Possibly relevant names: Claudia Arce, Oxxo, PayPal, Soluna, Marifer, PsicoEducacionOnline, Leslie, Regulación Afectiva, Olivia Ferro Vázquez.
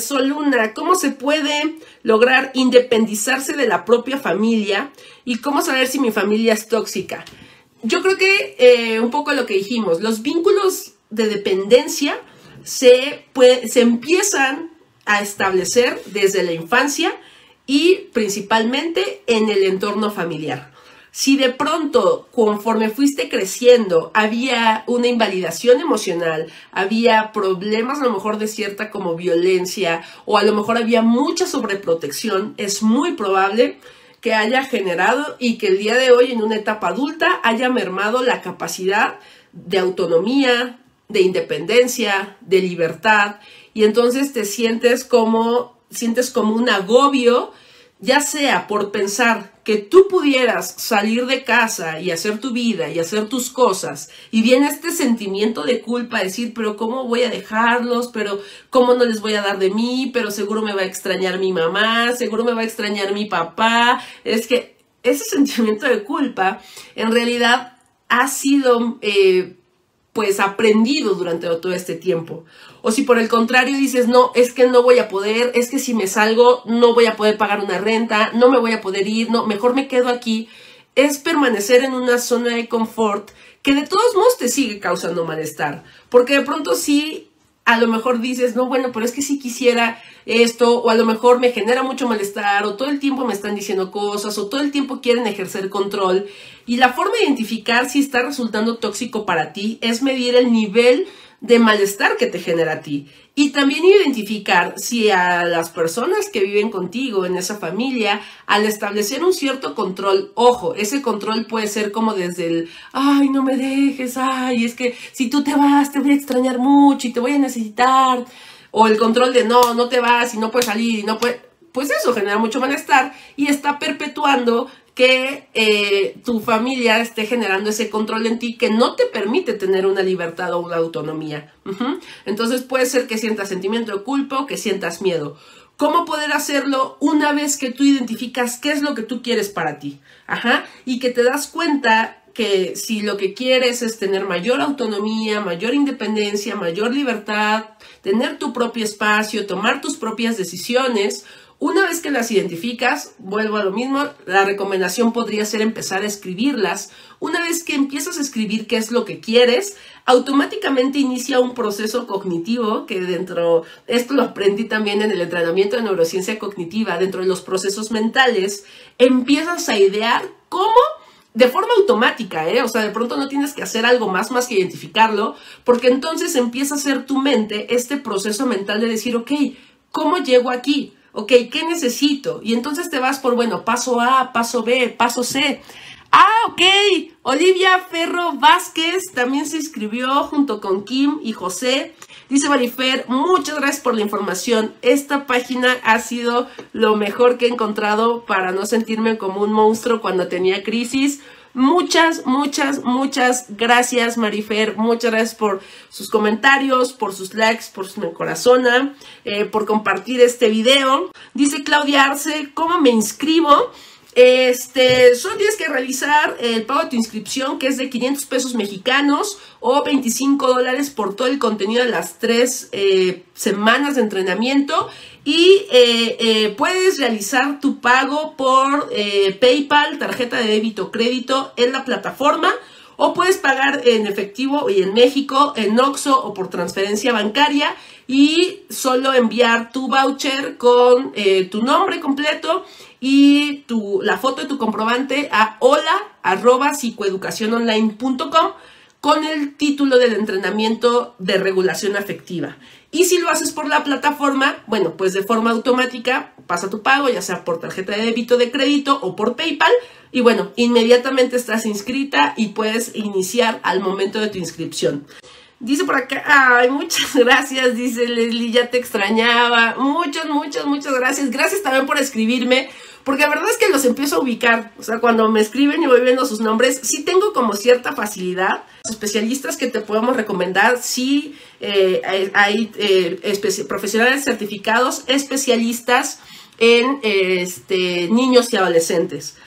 Soluna, ¿cómo se puede lograr independizarse de la propia familia? ¿Y cómo saber si mi familia es tóxica? Yo creo que un poco lo que dijimos, los vínculos de dependencia se empiezan a establecer desde la infancia y principalmente en el entorno familiar. Si de pronto, conforme fuiste creciendo, había una invalidación emocional, había problemas a lo mejor de cierta como violencia, o a lo mejor había mucha sobreprotección, es muy probable que haya generado y que el día de hoy en una etapa adulta haya mermado la capacidad de autonomía, de independencia, de libertad, y entonces te sientes como un agobio, ya sea por pensar que tú pudieras salir de casa y hacer tu vida y hacer tus cosas, y viene este sentimiento de culpa, decir, pero ¿cómo voy a dejarlos? Pero ¿cómo no les voy a dar de mí? Pero seguro me va a extrañar mi mamá, seguro me va a extrañar mi papá. Es que ese sentimiento de culpa en realidad ha sido pues aprendido durante todo este tiempo. O si por el contrario dices, no, es que no voy a poder, es que si me salgo no voy a poder pagar una renta, no me voy a poder ir, no, mejor me quedo aquí. Es permanecer en una zona de confort que de todos modos te sigue causando malestar. Porque de pronto sí, a lo mejor dices, no, bueno, pero es que sí quisiera esto, o a lo mejor me genera mucho malestar, o todo el tiempo me están diciendo cosas, o todo el tiempo quieren ejercer control. Y la forma de identificar si está resultando tóxico para ti es medir el nivel de malestar que te genera a ti, y también identificar si a las personas que viven contigo en esa familia, al establecer un cierto control, ojo, ese control puede ser como desde el ay, no me dejes, ay, es que si tú te vas te voy a extrañar mucho y te voy a necesitar, o el control de no, no te vas y no puedes salir y no puedes, pues eso genera mucho malestar y está perpetuando que tu familia esté generando ese control en ti que no te permite tener una libertad o una autonomía. Entonces puede ser que sientas sentimiento de culpa o que sientas miedo. ¿Cómo poder hacerlo una vez que tú identificas qué es lo que tú quieres para ti? Y que te das cuenta que si lo que quieres es tener mayor autonomía, mayor independencia, mayor libertad, tener tu propio espacio, tomar tus propias decisiones. Una vez que las identificas, vuelvo a lo mismo, la recomendación podría ser empezar a escribirlas. Una vez que empiezas a escribir qué es lo que quieres, automáticamente inicia un proceso cognitivo que dentro, esto lo aprendí también en el entrenamiento de neurociencia cognitiva, dentro de los procesos mentales, empiezas a idear cómo, de forma automática, o sea, de pronto no tienes que hacer algo más que identificarlo, porque entonces empieza a hacer tu mente este proceso mental de decir, ok, ¿cómo llego aquí? Ok, ¿qué necesito? Y entonces te vas por, bueno, paso A, paso B, paso C. Ah, ok, Olivia Ferro Vázquez también se inscribió junto con Kim y José. Dice Marifer, muchas gracias por la información. Esta página ha sido lo mejor que he encontrado para no sentirme como un monstruo cuando tenía crisis. Muchas, muchas, muchas gracias, Marifer. Muchas gracias por sus comentarios, por sus likes, por su me corazona, por compartir este video. Dice Claudia Arce, ¿cómo me inscribo? Solo tienes que realizar el pago de tu inscripción, que es de 500 pesos mexicanos o $25 por todo el contenido de las 3 semanas de entrenamiento, y puedes realizar tu pago por PayPal, tarjeta de débito o crédito en la plataforma, o puedes pagar en efectivo y en México, en Oxxo o por transferencia bancaria, y solo enviar tu voucher con tu nombre completo y la foto de tu comprobante a hola@psicoeducaciononline.com con el título del entrenamiento de regulación afectiva. Y si lo haces por la plataforma, bueno, pues de forma automática pasa tu pago, ya sea por tarjeta de débito, de crédito o por PayPal. Y bueno, inmediatamente estás inscrita y puedes iniciar al momento de tu inscripción. Dice por acá, ay, muchas gracias, dice Leslie, ya te extrañaba. Muchas, muchas, muchas gracias. Gracias también por escribirme, porque la verdad es que los empiezo a ubicar. O sea, cuando me escriben y voy viendo sus nombres, sí tengo como cierta facilidad. Los especialistas que te podemos recomendar, sí hay profesionales certificados, especialistas en niños y adolescentes.